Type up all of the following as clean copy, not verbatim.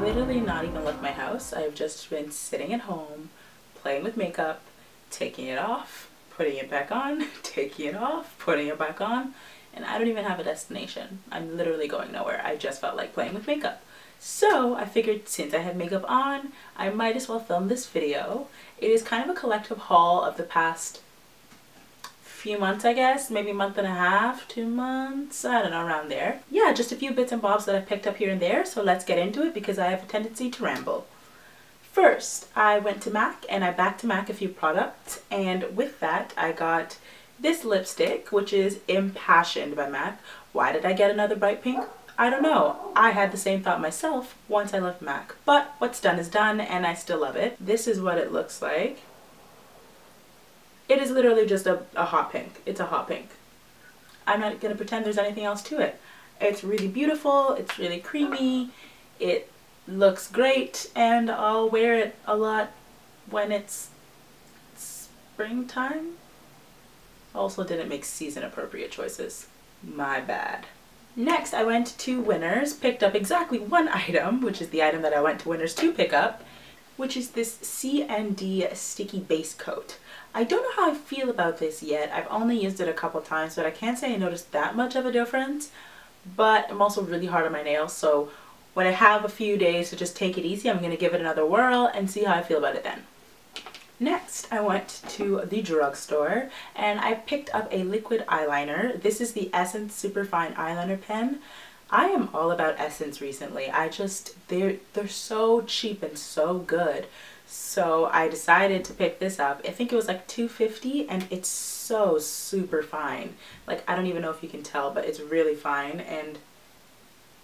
literally not even left my house. I've just been sitting at home, playing with makeup, taking it off, putting it back on, taking it off, putting it back on, and I don't even have a destination. I'm literally going nowhere. I just felt like playing with makeup. So I figured since I had makeup on, I might as well film this video. It is kind of a collective haul of the past few months, I guess, maybe a month and a half, 2 months, I don't know, around there. Yeah, just a few bits and bobs that I've picked up here and there, so let's get into it because I have a tendency to ramble. First, I went to MAC and I backed to MAC a few products, and with that I got this lipstick, which is Impassioned by MAC. Why did I get another bright pink? I don't know. I had the same thought myself once I left MAC, but what's done is done and I still love it. This is what it looks like. It is literally just a hot pink. It's a hot pink. I'm not going to pretend there's anything else to it. It's really beautiful. It's really creamy. It looks great. And I'll wear it a lot when it's springtime. Also didn't make season appropriate choices. My bad. Next, I went to Winners, picked up exactly one item, which is the item that I went to Winners to pick up, which is this CND sticky base coat. I don't know how I feel about this yet. I've only used it a couple times, but I can't say I noticed that much of a difference. But I'm also really hard on my nails, so when I have a few days to just take it easy, I'm going to give it another whirl and see how I feel about it then. Next, I went to the drugstore and I picked up a liquid eyeliner. This is the Essence Superfine Eyeliner Pen. I am all about Essence recently. They're so cheap and so good. So I decided to pick this up. I think it was like $2.50 and it's so super fine. Like, I don't even know if you can tell, but it's really fine and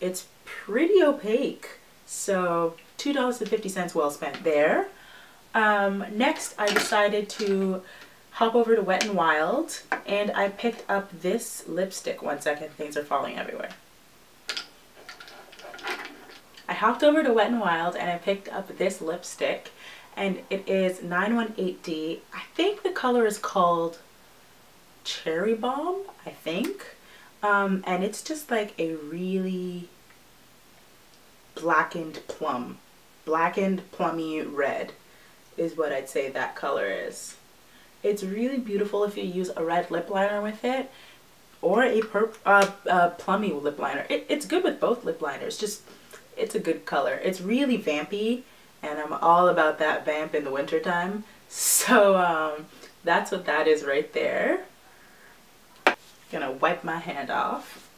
it's pretty opaque. So $2.50 well spent there. Next, I decided to hop over to Wet n Wild and I picked up this lipstick. One second, things are falling everywhere. I hopped over to Wet n Wild and I picked up this lipstick. And it is 918D. I think the color is called Cherry Bomb, I think. And it's just like a really blackened plum. Blackened plummy red is what I'd say that color is. It's really beautiful if you use a red lip liner with it or a plummy lip liner. It's good with both lip liners, just it's a good color. It's really vampy. And I'm all about that vamp in the wintertime. So that's what that is right there. Gonna wipe my hand off.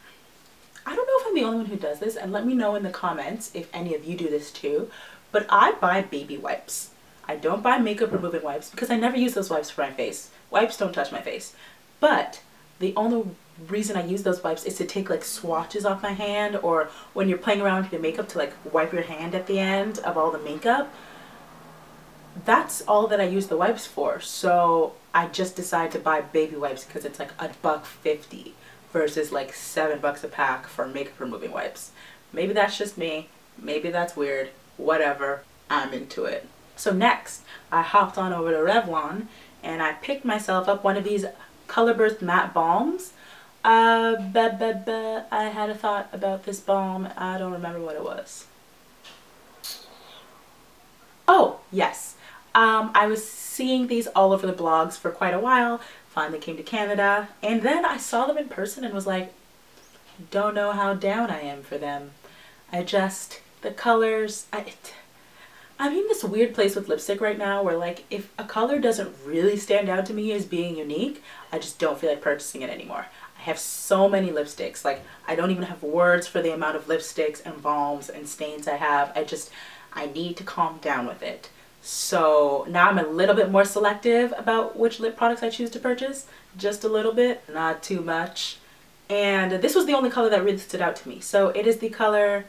I don't know if I'm the only one who does this, and let me know in the comments if any of you do this too, but I buy baby wipes. I don't buy makeup removing wipes because I never use those wipes for my face. Wipes don't touch my face. But the only reason I use those wipes is to take like swatches off my hand, or when you're playing around with your makeup, to like wipe your hand at the end of all the makeup. That's all that I use the wipes for. So I just decided to buy baby wipes because it's like $1.50 versus like $7 a pack for makeup removing wipes. Maybe that's just me. Maybe that's weird. Whatever. I'm into it. So next, I hopped on over to Revlon and I picked myself up one of these Colorburst matte balms. I had a thought about this balm. I don't remember what it was. Oh, yes. I was seeing these all over the blogs for quite a while. Finally came to Canada. And then I saw them in person and was like, don't know how down I am for them. The colors. I'm in this weird place with lipstick right now where, like, if a color doesn't really stand out to me as being unique, I just don't feel like purchasing it anymore. I have so many lipsticks. Like, I don't even have words for the amount of lipsticks and balms and stains I have. I need to calm down with it. So now I'm a little bit more selective about which lip products I choose to purchase. Just a little bit, not too much. And this was the only color that really stood out to me. So it is the color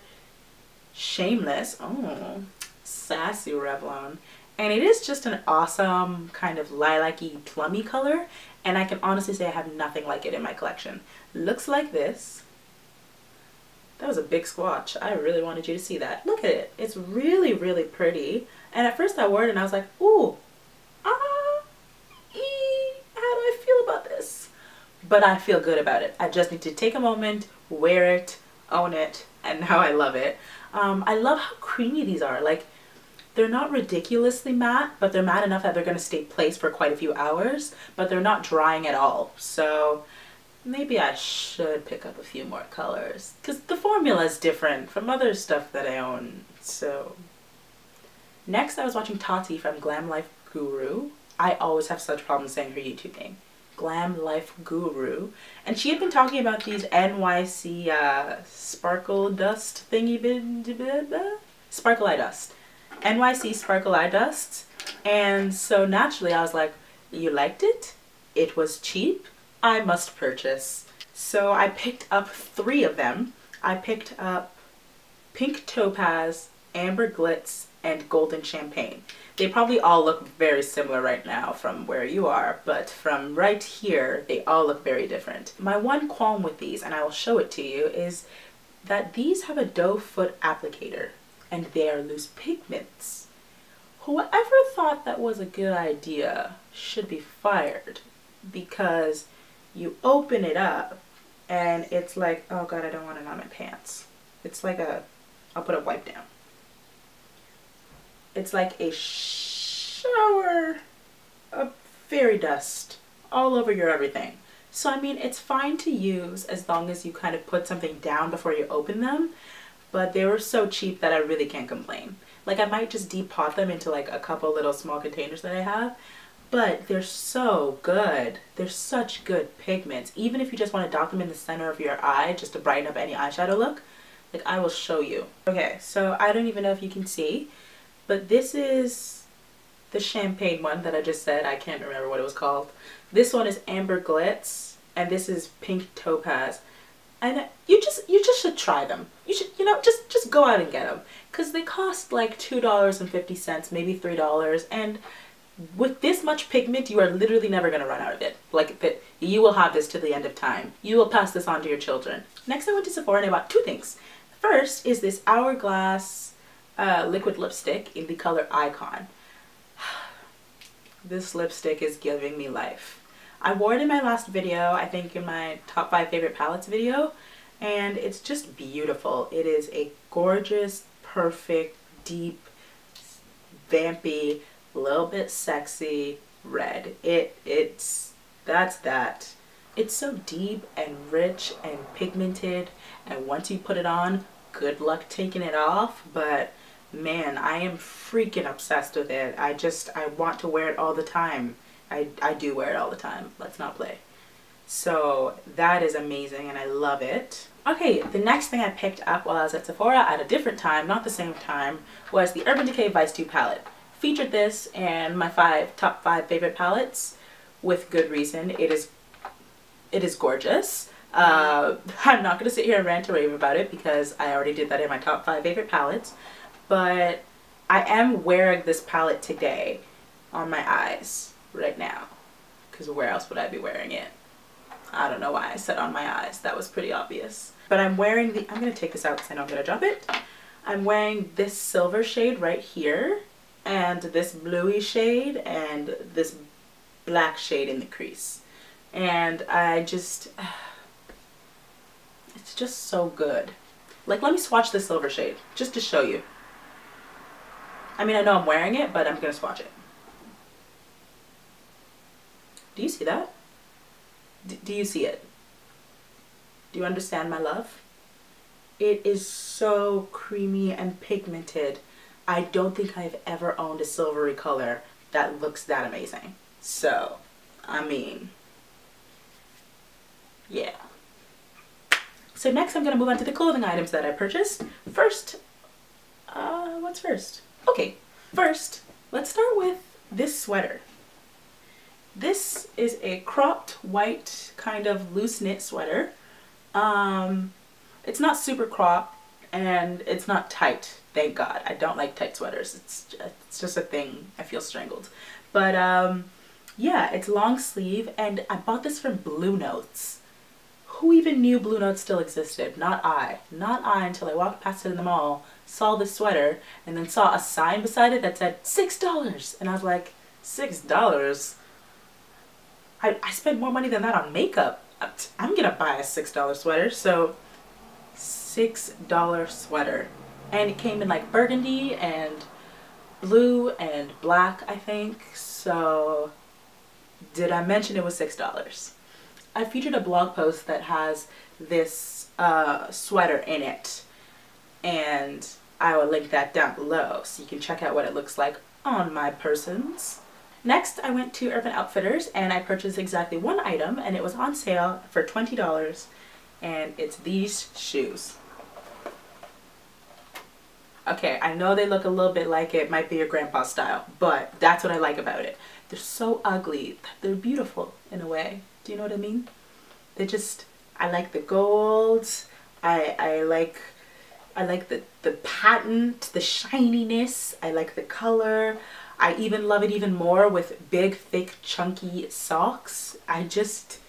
Shameless. Oh. Sassy Revlon, and it is just an awesome kind of lilac-y plummy color, and I can honestly say I have nothing like it in my collection. Looks like this. That was a big swatch. I really wanted you to see that. Look at it. It's really, really pretty. And at first I wore it and I was like, ooh, how do I feel about this? But I feel good about it. I just need to take a moment, wear it, own it, and now I love it. I love how creamy these are. Like, they're not ridiculously matte, but they're matte enough that they're going to stay placed for quite a few hours, but they're not drying at all. So maybe I should pick up a few more colors, because the formula is different from other stuff that I own. So next, I was watching Tati from Glam Life Guru. I always have such problems saying her YouTube name, Glam Life Guru. And she had been talking about these NYC sparkle dust thingy, sparkle eye dust. NYC sparkle eye dusts. And so naturally I was like, you liked it? It was cheap? I must purchase. So I picked up 3 of them. I picked up Pink Topaz, Amber Glitz, and Golden Champagne. They probably all look very similar right now from where you are, but from right here, they all look very different. My one qualm with these, and I will show it to you, is that these have a doe foot applicator and they are loose pigments. Whoever thought that was a good idea should be fired, because you open it up and it's like, oh God, I don't want it on my pants. It's like a, I'll put a wipe down. It's like a shower of fairy dust all over your everything. So I mean, it's fine to use as long as you kind of put something down before you open them, but they were so cheap that I really can't complain. Like, I might just depot them into like a couple little small containers that I have, but they're so good. They're such good pigments. Even if you just want to dot them in the center of your eye just to brighten up any eyeshadow look, like, I will show you. Okay, so I don't even know if you can see, but this is the champagne one that I just said. I can't remember what it was called. This one is Amber Glitz, and this is Pink Topaz. And you just should try them. You should, you know, just go out and get them, because they cost like $2.50, maybe $3, and with this much pigment, you are literally never going to run out of it. Like, you will have this to the end of time. You will pass this on to your children. Next, I went to Sephora and I bought 2 things. First is this Hourglass liquid lipstick in the color Icon. This lipstick is giving me life. I wore it in my last video, I think in my top 5 favorite palettes video, and it's just beautiful. It is a gorgeous, perfect, deep, vampy, little bit sexy red. That's that. It's so deep and rich and pigmented, and once you put it on, good luck taking it off, but man, I am freaking obsessed with it. I want to wear it all the time. I do wear it all the time, let's not play. So that is amazing and I love it. Okay, the next thing I picked up while I was at Sephora at a different time, not the same time, was the Urban Decay Vice 2 palette. Featured this in my top 5 favorite palettes with good reason. It is gorgeous. I'm not gonna sit here and rant or rave about it because I already did that in my top 5 favorite palettes, but I am wearing this palette today on my eyes. Right now, because where else would I be wearing it? I don't know why I said on my eyes, that was pretty obvious. But I'm wearing the, I'm going to take this out because I know I'm going to drop it. I'm wearing this silver shade right here, and this bluey shade, and this black shade in the crease. And I just, it's just so good. Like, let me swatch the silver shade, just to show you. I mean, I know I'm wearing it, but I'm going to swatch it. Do you see that? Do you see it? Do you understand my love? It is so creamy and pigmented. I don't think I've ever owned a silvery color that looks that amazing. So, I mean, yeah. So next I'm going to move on to the clothing items that I purchased. First, what's first? Okay, first, let's start with this sweater. This is a cropped white kind of loose knit sweater. It's not super cropped and it's not tight, thank God. I don't like tight sweaters. It's just a thing. I feel strangled. But yeah, it's long sleeve and I bought this from Blue Notes. Who even knew Blue Notes still existed? Not I. Not I, until I walked past it in the mall, saw this sweater, and then saw a sign beside it that said $6. And I was like, $6? I spent more money than that on makeup. I'm gonna buy a $6 sweater, so $6 $6 sweater, and it came in like burgundy and blue and black, I think. So did I mention it was $6? I featured a blog post that has this sweater in it, and I will link that down below so you can check out what it looks like on my persons. Next, I went to Urban Outfitters and I purchased exactly one item, and it was on sale for $20, and it's these shoes. Okay, I know they look a little bit like it might be your grandpa's style, but that's what I like about it. They're so ugly. They're beautiful in a way. Do you know what I mean? They just, I like the gold. I like the pattern, the shininess. I like the color. I even love it even more with big, thick, chunky socks. I just,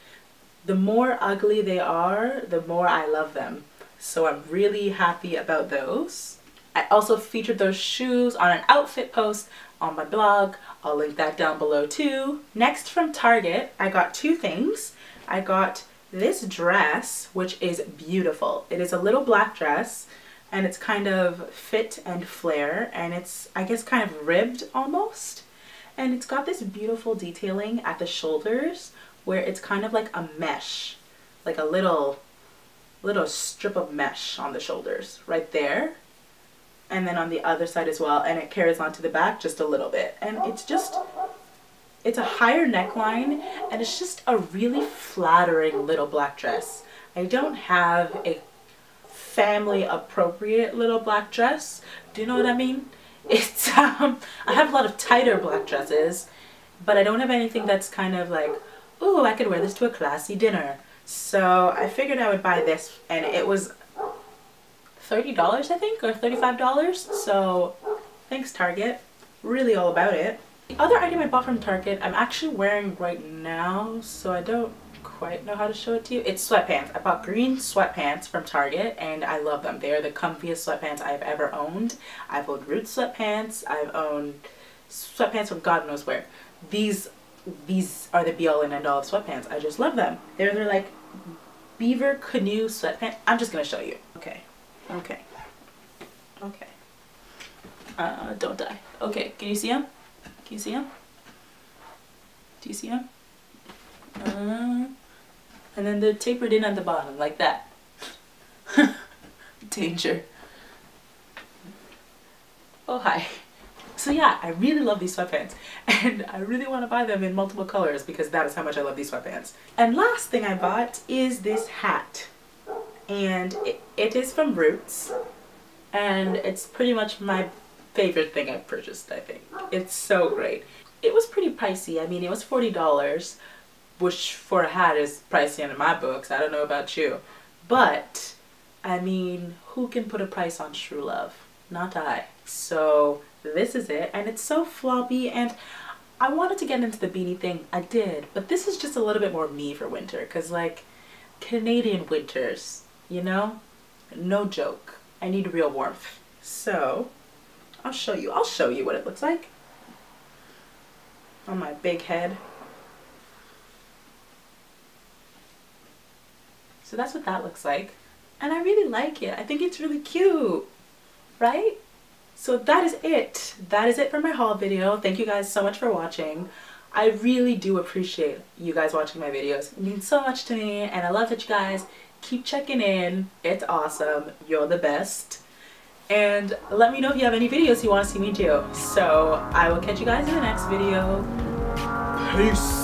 the more ugly they are, the more I love them. So I'm really happy about those. I also featured those shoes on an outfit post on my blog. I'll link that down below too. Next, from Target, I got two things. I got this dress, which is beautiful. It is a little black dress, and it's kind of fit and flare, and it's, I guess, kind of ribbed almost. And it's got this beautiful detailing at the shoulders where it's kind of like a mesh, like a little strip of mesh on the shoulders right there. And then on the other side as well, and it carries on to the back just a little bit. And it's just, it's a higher neckline, and it's just a really flattering little black dress. I don't have a family appropriate little black dress. Do you know what I mean? It's, I have a lot of tighter black dresses, but I don't have anything that's kind of like, ooh, I could wear this to a classy dinner. So I figured I would buy this, and it was $30, I think, or $35. So thanks, Target. Really all about it. The other item I bought from Target, I'm actually wearing right now, so I don't quite know how to show it to you. It's sweatpants. I bought green sweatpants from Target, and I love them. They are the comfiest sweatpants I've ever owned. I've owned Roots sweatpants. I've owned sweatpants from God knows where. These are the be-all and end-all of sweatpants. I just love them. They're like Beaver Canoe sweatpants. I'm just going to show you. Okay. Okay. Okay. Don't die. Okay, can you see him? Can you see him? Do you see him? And then they're tapered in at the bottom, like that. Danger. Oh, hi. So yeah, I really love these sweatpants, and I really want to buy them in multiple colors because that is how much I love these sweatpants. And last thing I bought is this hat. And it is from Roots, and it's pretty much my favorite thing I've purchased, I think. It's so great. It was pretty pricey. I mean, it was $40, which for a hat is pricey in my books. I don't know about you. But, I mean, who can put a price on true love? Not I. So this is it, and it's so floppy, and I wanted to get into the beanie thing. I did, but this is just a little bit more me for winter, because, like, Canadian winters, you know? No joke. I need real warmth. So I'll show you what it looks like on my big head. So that's what that looks like, and I really like it. I think it's really cute, right? So that is it. That is it for my haul video. Thank you guys so much for watching. I really do appreciate you guys watching my videos. It means so much to me, and I love that you guys keep checking in. It's awesome. You're the best. And let me know if you have any videos you want to see me do. So I will catch you guys in the next video. Peace.